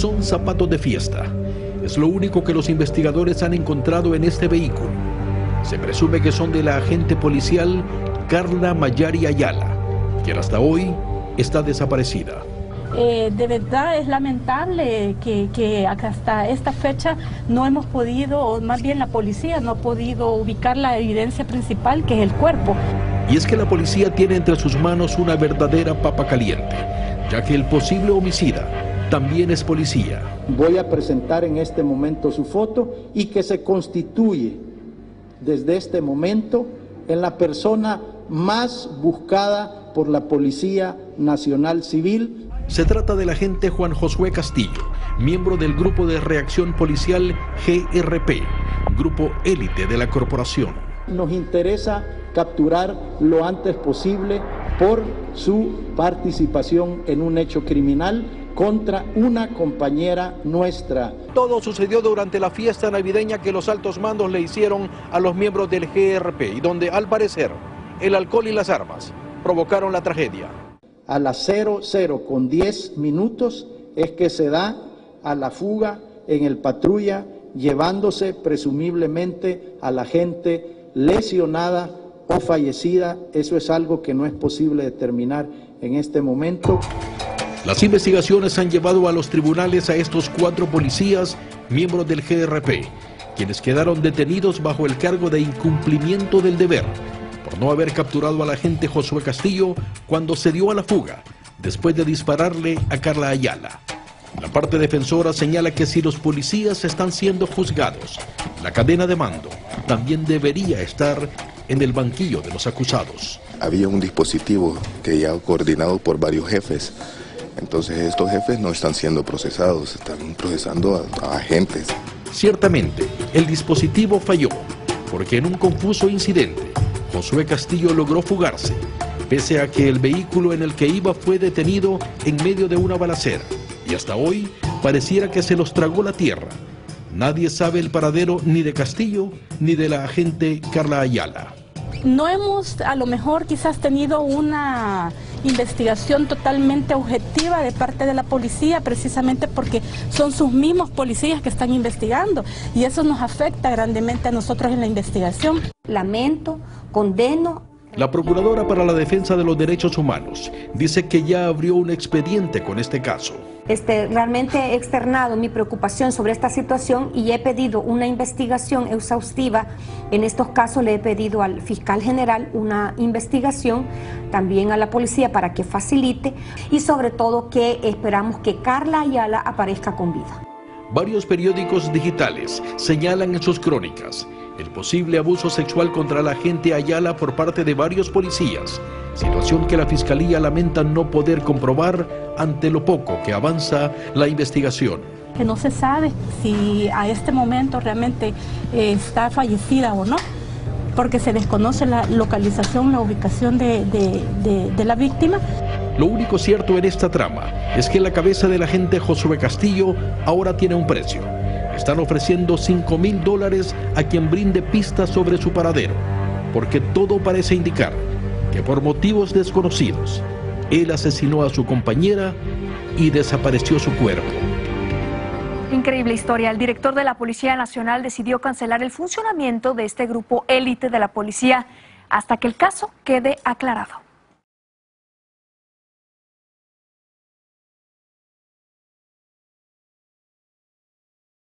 son zapatos de fiesta. Es lo único que los investigadores han encontrado en este vehículo. Se presume que son de la agente policial Carla Maryori Ayala, quien hasta hoy está desaparecida. De verdad es lamentable que hasta esta fecha no hemos podido, o más bien la policía no ha podido ubicar la evidencia principal, que es el cuerpo. Y es que la policía tiene entre sus manos una verdadera papa caliente, ya que el posible homicida también es policía. Voy a presentar en este momento su foto y que se constituye desde este momento en la persona más buscada por la Policía Nacional Civil. Se trata del agente Juan Josué Castillo, miembro del Grupo de Reacción Policial GRP, grupo élite de la corporación. Nos interesa capturar lo antes posible por su participación en un hecho criminal contra una compañera nuestra. Todo sucedió durante la fiesta navideña que los altos mandos le hicieron a los miembros del GRP y donde, al parecer, el alcohol y las armas provocaron la tragedia. A las 00:10 es que se da a la fuga en el patrulla, llevándose presumiblemente a la gente lesionada o fallecida. Eso es algo que no es posible determinar en este momento. Las investigaciones han llevado a los tribunales a estos 4 policías, miembros del GRP, quienes quedaron detenidos bajo el cargo de incumplimiento del deber, por no haber capturado al agente Josué Castillo cuando se dio a la fuga, después de dispararle a Carla Ayala. La parte defensora señala que si los policías están siendo juzgados, la cadena de mando también debería estar en el banquillo de los acusados. Había un dispositivo que ya coordinado por varios jefes, entonces estos jefes no están siendo procesados, están procesando a agentes. Ciertamente, el dispositivo falló, porque en un confuso incidente, Josué Castillo logró fugarse, pese a que el vehículo en el que iba fue detenido en medio de una balacera. Y hasta hoy pareciera que se los tragó la tierra. Nadie sabe el paradero ni de Castillo ni de la agente Carla Ayala. No hemos a lo mejor quizás tenido una investigación totalmente objetiva de parte de la policía, precisamente porque son sus mismos policías que están investigando, y eso nos afecta grandemente a nosotros en la investigación. Lamento, condeno. La Procuradora para la Defensa de los Derechos Humanos dice que ya abrió un expediente con este caso. Realmente he externado mi preocupación sobre esta situación y he pedido una investigación exhaustiva. En estos casos le he pedido al fiscal general una investigación, también a la policía para que facilite, y sobre todo que esperamos que Carla Ayala aparezca con vida. Varios periódicos digitales señalan en sus crónicas el posible abuso sexual contra la agente Ayala por parte de varios policías, situación que la Fiscalía lamenta no poder comprobar ante lo poco que avanza la investigación. Que no se sabe si a este momento realmente está fallecida o no, porque se desconoce la localización, la ubicación de la víctima. Lo único cierto en esta trama es que la cabeza del agente Josué Castillo ahora tiene un precio. Están ofreciendo $5.000 a quien brinde pistas sobre su paradero, porque todo parece indicar que por motivos desconocidos, él asesinó a su compañera y desapareció su cuerpo. Increíble historia. El director de la Policía Nacional decidió cancelar el funcionamiento de este grupo élite de la policía hasta que el caso quede aclarado.